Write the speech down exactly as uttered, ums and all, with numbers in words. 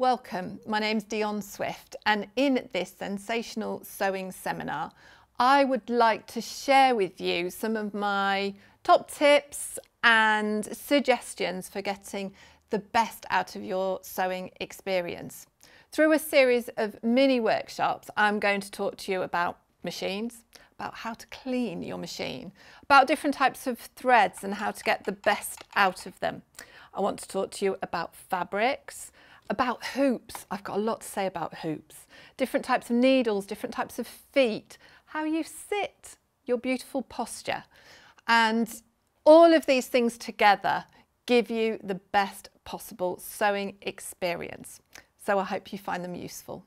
Welcome, my name's Dionne Swift, and in this sensational sewing seminar I would like to share with you some of my top tips and suggestions for getting the best out of your sewing experience. Through a series of mini workshops I'm going to talk to you about machines, about how to clean your machine, about different types of threads and how to get the best out of them. I want to talk to you about fabrics, about hoops. I've got a lot to say about hoops, different types of needles, different types of feet, how you sit, your beautiful posture, and all of these things together give you the best possible sewing experience. So I hope you find them useful.